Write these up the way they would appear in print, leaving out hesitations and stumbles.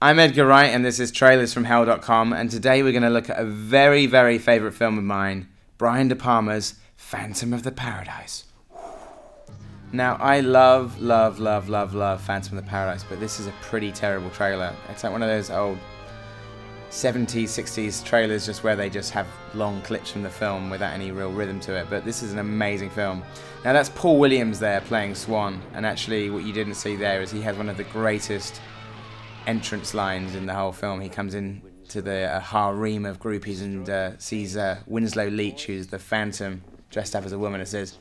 I'm Edgar Wright, and this is trailersfromhell.com, and today we're going to look at a very, very favourite film of mine, Brian De Palma's Phantom of the Paradise. Now, I love, love, love, love, love Phantom of the Paradise, but this is a pretty terrible trailer. It's like one of those old 70s, 60s trailers just where they just have long clips from the film without any real rhythm to it, but this is an amazing film. Now, that's Paul Williams there playing Swan, and actually what you didn't see there is he has one of the greatest entrance lines in the whole film. He comes in to the harem of groupies and sees Winslow Leach, who's the Phantom, dressed up as a woman, and says,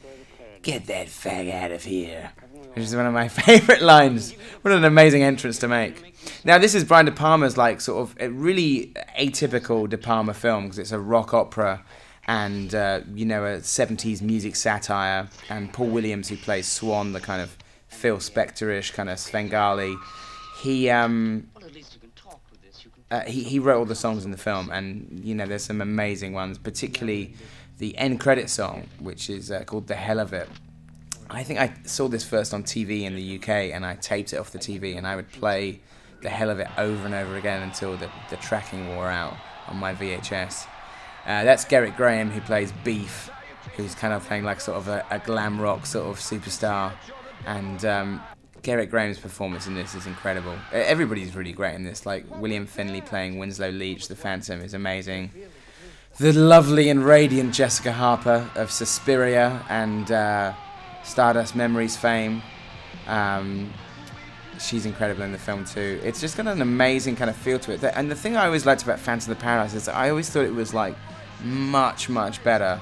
"Get that fag out of here," which is one of my favourite lines. What an amazing entrance to make. Now, this is Brian De Palma's like sort of a really atypical De Palma film, because it's a rock opera and you know, a 70s music satire, and Paul Williams, who plays Swan, the kind of Phil Spector-ish kind of Svengali. He wrote all the songs in the film, and you know, there's some amazing ones, particularly the end credit song, which is called "The Hell of It." I think I saw this first on TV in the UK, and I taped it off the TV, and I would play "The Hell of It" over and over again until the tracking wore out on my VHS. That's Gerrit Graham, who plays Beef, who's kind of playing like sort of a glam rock sort of superstar, and Gerrit Graham's performance in this is incredible. Everybody's really great in this, like William Finley playing Winslow Leach, the Phantom, is amazing. The lovely and radiant Jessica Harper of Suspiria and Stardust Memories fame. She's incredible in the film too. It's just got an amazing kind of feel to it. And the thing I always liked about Phantom of the Paradise is that I always thought it was like much, much better,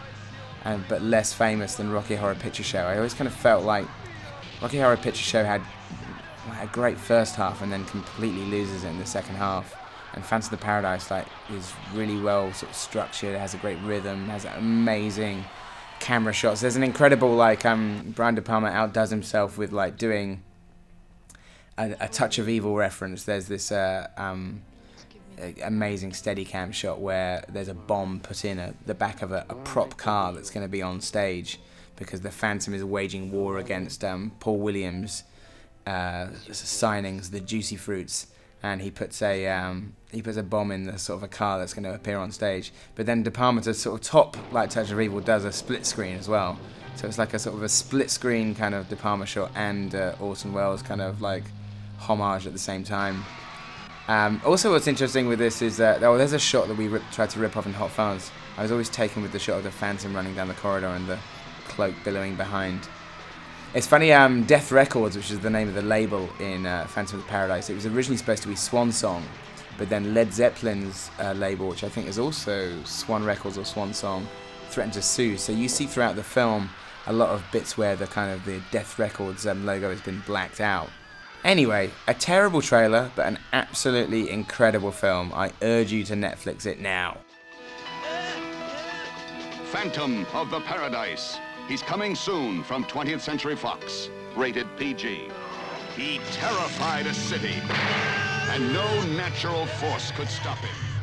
but less famous than Rocky Horror Picture Show. I always kind of felt like Rocky Horror Picture Show had a great first half and then completely loses it in the second half. And Phantom of the Paradise is really well sort of structured, has a great rhythm, has amazing camera shots. There's an incredible Brian De Palma outdoes himself with doing a Touch of Evil reference. There's this amazing Steadicam shot where there's a bomb put in the back of a prop car that's going to be on stage, because the Phantom is waging war against Paul Williams' signings, the Juicy Fruits, and he puts a bomb in the sort of a car that's going to appear on stage. But then De Palma, to sort of top Touch of Evil, does a split screen as well, so it's like a sort of a split screen kind of De Palma shot and Orson Welles kind of homage at the same time. Also, what's interesting with this is that there's a shot that we tried to rip off in Hot Fuzz. I was always taken with the shot of the Phantom running down the corridor and the cloak billowing behind. It's funny, Death Records, which is the name of the label in Phantom of the Paradise, it was originally supposed to be Swan Song, but then Led Zeppelin's label, which I think is also Swan Records or Swan Song, threatened to sue. So you see throughout the film a lot of bits where the kind of the Death Records logo has been blacked out. Anyway, a terrible trailer, but an absolutely incredible film. I urge you to Netflix it now. Phantom of the Paradise. He's coming soon from 20th Century Fox, rated PG. He terrified a city, and no natural force could stop him.